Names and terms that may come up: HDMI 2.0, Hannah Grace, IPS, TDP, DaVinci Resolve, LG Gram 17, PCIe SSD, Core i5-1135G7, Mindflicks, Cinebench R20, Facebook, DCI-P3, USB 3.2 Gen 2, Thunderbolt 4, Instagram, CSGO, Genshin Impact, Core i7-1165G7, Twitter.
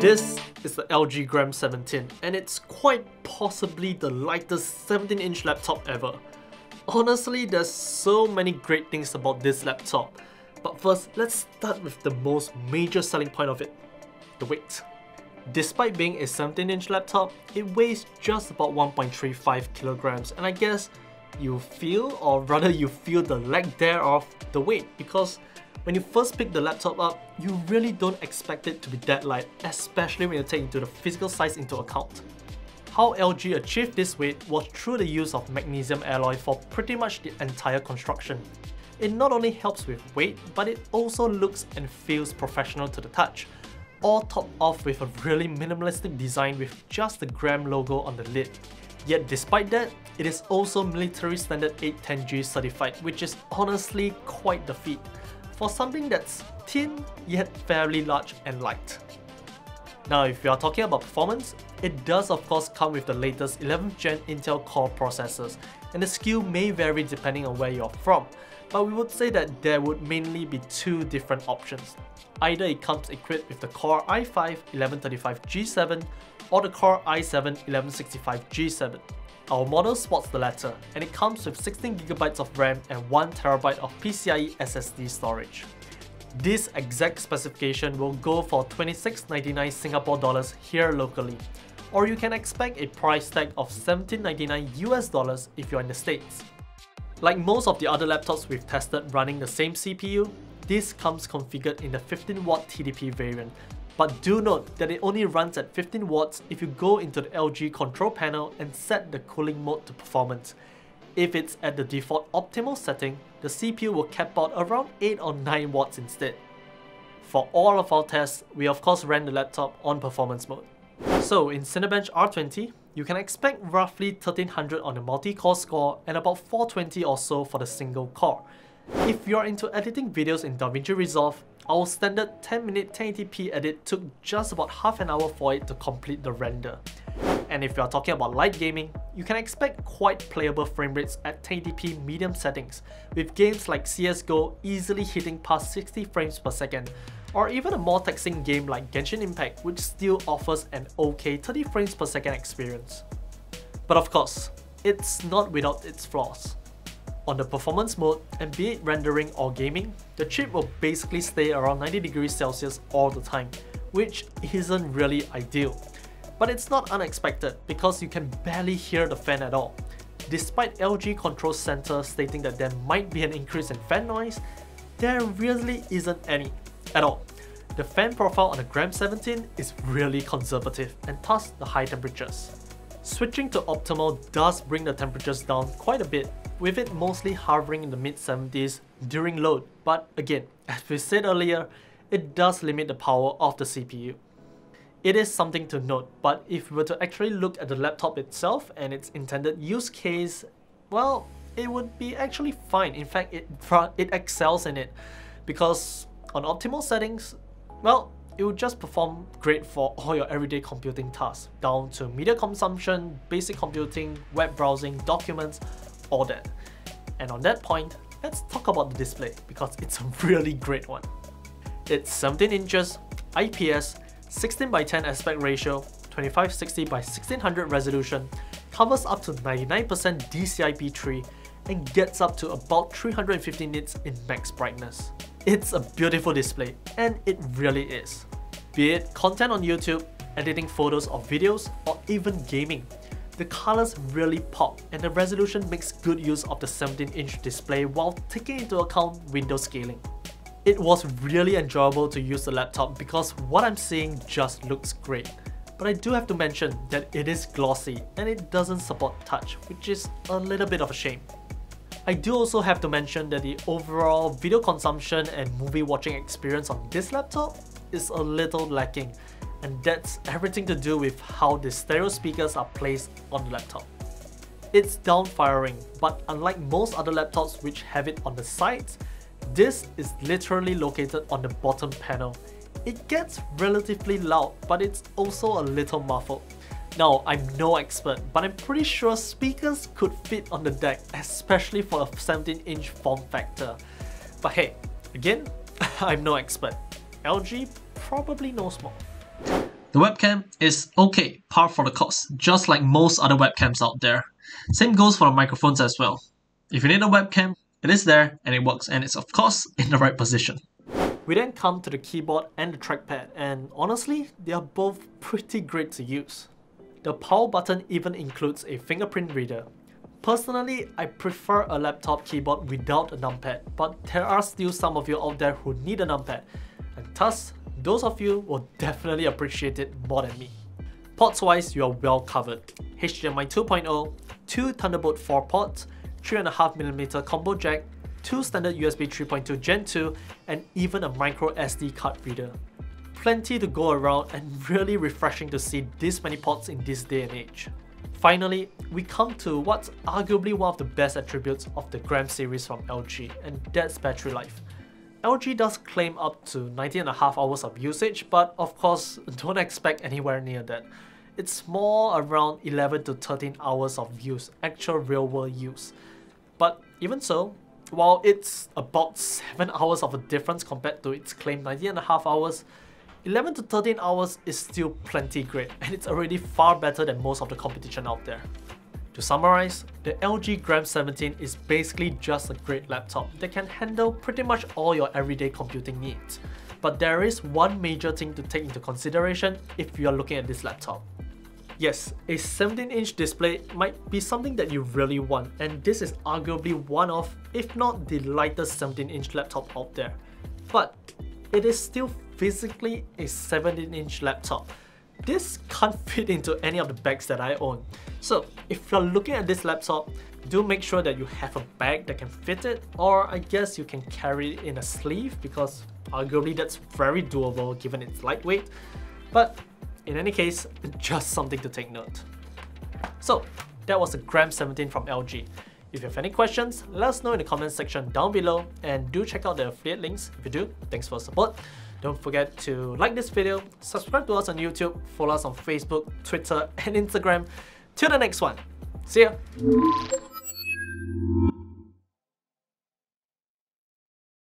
This is the LG Gram 17 and it's quite possibly the lightest 17-inch laptop ever. Honestly, there's so many great things about this laptop. But first, let's start with the most major selling point of it, the weight. Despite being a 17-inch laptop, it weighs just about 1.35 kilograms, and I guess you feel, or rather you feel the lack thereof, the weight, because when you first pick the laptop up, you really don't expect it to be that light, especially when you take the physical size into account. How LG achieved this weight was through the use of magnesium alloy for pretty much the entire construction. It not only helps with weight, but it also looks and feels professional to the touch, all topped off with a really minimalistic design with just the Gram logo on the lid. Yet despite that, it is also military standard 810G certified, which is honestly quite the feat for something that's thin yet fairly large and light. Now if you are talking about performance, it does of course come with the latest 11th gen Intel Core processors, and the SKU may vary depending on where you're from, but we would say that there would mainly be two different options. Either it comes equipped with the Core i5-1135G7 or the Core i7-1165G7. Our model sports the latter, and it comes with 16GB of RAM and 1TB of PCIe SSD storage. This exact specification will go for $2699 Singapore dollars here locally, or you can expect a price tag of $1799 US dollars if you're in the States. Like most of the other laptops we've tested running the same CPU, this comes configured in the 15W TDP variant, but do note that it only runs at 15 watts if you go into the LG control panel and set the cooling mode to performance. If it's at the default optimal setting, the CPU will cap out around 8 or 9 watts instead. For all of our tests, we of course ran the laptop on performance mode. So in Cinebench R20, you can expect roughly 1300 on the multi-core score and about 420 or so for the single core. If you're into editing videos in DaVinci Resolve, our standard 10-minute 1080p edit took just about half an hour for it to complete the render. And if you're talking about light gaming, you can expect quite playable frame rates at 1080p medium settings, with games like CSGO easily hitting past 60 frames per second, or even a more taxing game like Genshin Impact, which still offers an okay 30 frames per second experience. But of course, it's not without its flaws. On the performance mode, and be it rendering or gaming, the chip will basically stay around 90 degrees Celsius all the time, which isn't really ideal. But it's not unexpected because you can barely hear the fan at all. Despite LG Control Center stating that there might be an increase in fan noise, there really isn't any at all. The fan profile on the Gram 17 is really conservative and thus the high temperatures. Switching to optimal does bring the temperatures down quite a bit, with it mostly hovering in the mid-70s during load, but again, as we said earlier, it does limit the power of the CPU. It is something to note, but if we were to actually look at the laptop itself and its intended use case, well, it would be actually fine. In fact, it excels in it, because on optimal settings, well, it would just perform great for all your everyday computing tasks, down to media consumption, basic computing, web browsing, documents, all that. And on that point, let's talk about the display, because it's a really great one. It's 17 inches, IPS, 16:10 aspect ratio, 2560x1600 resolution, covers up to 99% DCI-P3, and gets up to about 350 nits in max brightness. It's a beautiful display, and it really is. Be it content on YouTube, editing photos or videos, or even gaming, the colors really pop, and the resolution makes good use of the 17-inch display while taking into account window scaling. It was really enjoyable to use the laptop because what I'm seeing just looks great. But I do have to mention that it is glossy and it doesn't support touch, which is a little bit of a shame. I do also have to mention that the overall video consumption and movie watching experience on this laptop is a little lacking. And that's everything to do with how the stereo speakers are placed on the laptop. It's down-firing, but unlike most other laptops which have it on the sides, this is literally located on the bottom panel. It gets relatively loud, but it's also a little muffled. Now, I'm no expert, but I'm pretty sure speakers could fit on the deck, especially for a 17-inch form factor. But hey, again, I'm no expert. LG probably knows more. The webcam is okay, par for the course, just like most other webcams out there. Same goes for the microphones as well. If you need a webcam, it is there and it works, and it's of course in the right position. We then come to the keyboard and the trackpad, and honestly, they are both pretty great to use. The power button even includes a fingerprint reader. Personally, I prefer a laptop keyboard without a numpad, but there are still some of you out there who need a numpad, and thus, those of you will definitely appreciate it more than me. Ports wise, you are well covered. HDMI 2.0, 2 Thunderbolt 4 ports, 3.5mm combo jack, 2 standard USB 3.2 Gen 2, and even a micro SD card reader. Plenty to go around, and really refreshing to see this many ports in this day and age. Finally, we come to what's arguably one of the best attributes of the Gram series from LG, and that's battery life. LG does claim up to 19.5 hours of usage, but of course, don't expect anywhere near that. It's more around 11 to 13 hours of use, actual real-world use. But even so, while it's about 7 hours of a difference compared to its claimed 19.5 hours, 11 to 13 hours is still plenty great, and it's already far better than most of the competition out there. To summarize, the LG Gram 17 is basically just a great laptop that can handle pretty much all your everyday computing needs. But there is one major thing to take into consideration if you are looking at this laptop. Yes, a 17-inch display might be something that you really want, and this is arguably one of, if not the lightest 17-inch laptop out there. But it is still physically a 17-inch laptop. This can't fit into any of the bags that I own. So if you're looking at this laptop, do make sure that you have a bag that can fit it, or I guess you can carry it in a sleeve, because arguably that's very doable given its lightweight. But in any case, just something to take note. So that was the Gram 17 from LG. If you have any questions, let us know in the comment section down below, and do check out the affiliate links. If you do, thanks for the support. Don't forget to like this video, subscribe to us on YouTube, follow us on Facebook, Twitter, and Instagram. Till the next one, see ya!